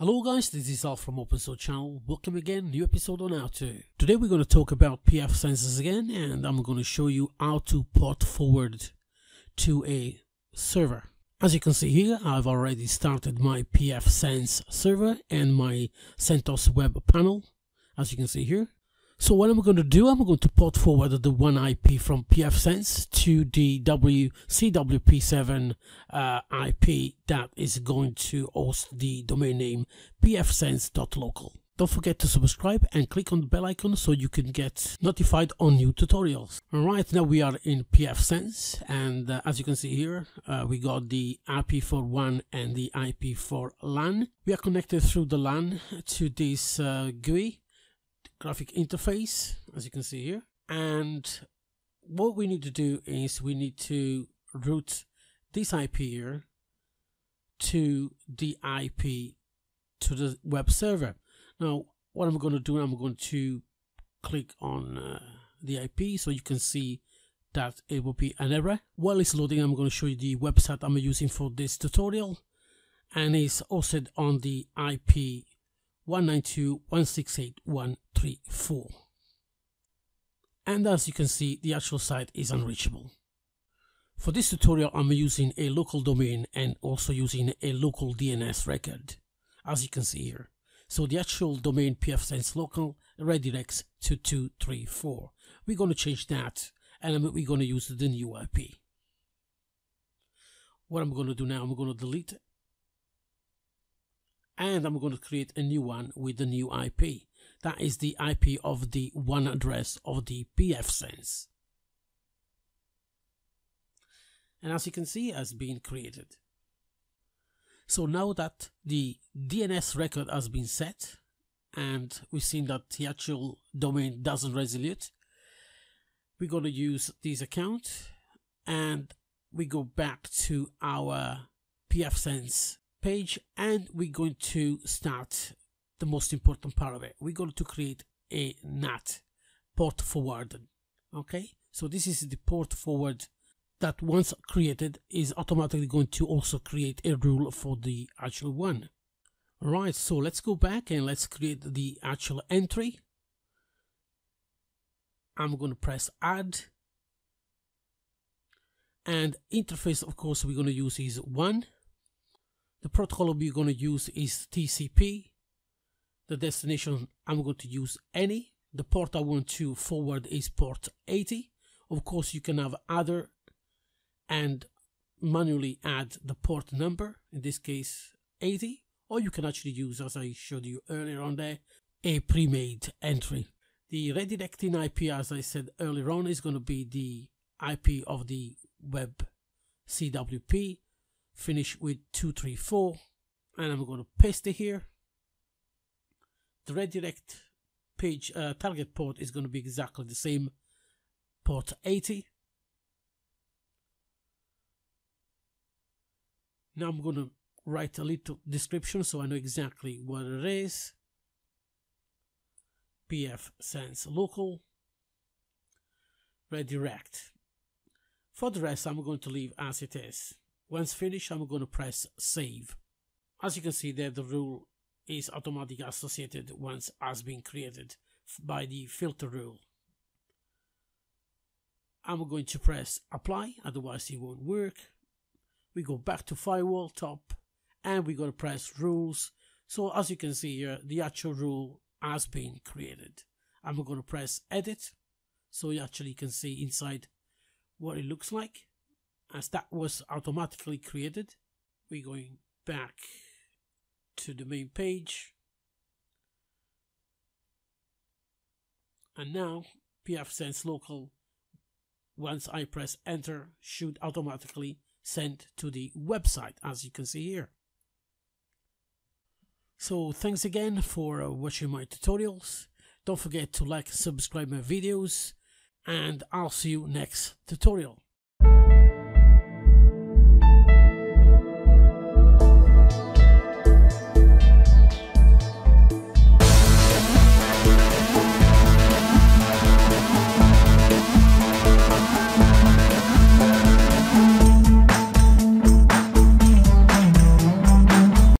Hello guys, this is Alf from OpenSource Channel. Welcome again, new episode on how to. Today we're going to talk about pfSense again, and I'm going to show you how to port forward to a server. As you can see here, I've already started my pfSense server and my CentOS web panel, as you can see here. So what I'm going to do, I'm going to port forward the WAN IP from pfSense to the WCWP7 IP that is going to host the domain name pfSense.local. Don't forget to subscribe and click on the bell icon so you can get notified on new tutorials. Alright, now we are in pfSense, and as you can see here, we got the IP for WAN and the IP for LAN. We are connected through the LAN to this GUI. Graphic interface, as you can see here, and what we need to do is we need to route this IP here to the IP to the web server. Now what I'm going to do, I'm going to click on the IP so you can see that it will be an error. While it's loading, I'm going to show you the website I'm using for this tutorial, and it's hosted on the IP 192.168.134, and as you can see, the actual site is unreachable. For this tutorial, I'm using a local domain and also using a local DNS record, as you can see here. So the actual domain pfSense local redirects to 234. We're going to change that, and we're going to use the new IP. What I'm going to do now, I'm going to delete it, and I'm going to create a new one with the new IP. That is the IP of the WAN address of the pfSense. And as you can see, it has been created. So now that the DNS record has been set, and we've seen that the actual domain doesn't resolute, we're going to use this account, and we go back to our pfSense page, and we're going to start the most important part of it. We're going to create a NAT port forward. Okay, so this is the port forward that once created is automatically going to also create a rule for the actual one. Alright, so let's go back and let's create the actual entry. I'm going to press add, and interface, of course, we're going to use is one. The protocol we're going to use is TCP. The destination, I'm going to use any. The port I want to forward is port 80. Of course, you can have other and manually add the port number, in this case 80, or you can actually use, as I showed you earlier on there, a pre-made entry. The redirecting IP, as I said earlier on, is going to be the IP of the web CWP, finish with 234, and I'm going to paste it here. The redirect page target port is going to be exactly the same, port 80. Now I'm going to write a little description so I know exactly what it is. pfSense local redirect. For the rest, I'm going to leave as it is. Once finished, I'm going to press save. As you can see there, the rule is automatically associated once has been created by the filter rule. I'm going to press apply, otherwise it won't work. We go back to firewall top, and we're going to press rules. So as you can see here, the actual rule has been created. I'm going to press edit, so you actually can see inside what it looks like, as that was automatically created. We're going back to the main page, and now pfSense local, once I press enter, should automatically send to the website, as you can see here. So thanks again for watching my tutorials. Don't forget to like, subscribe my videos, and I'll see you next tutorial.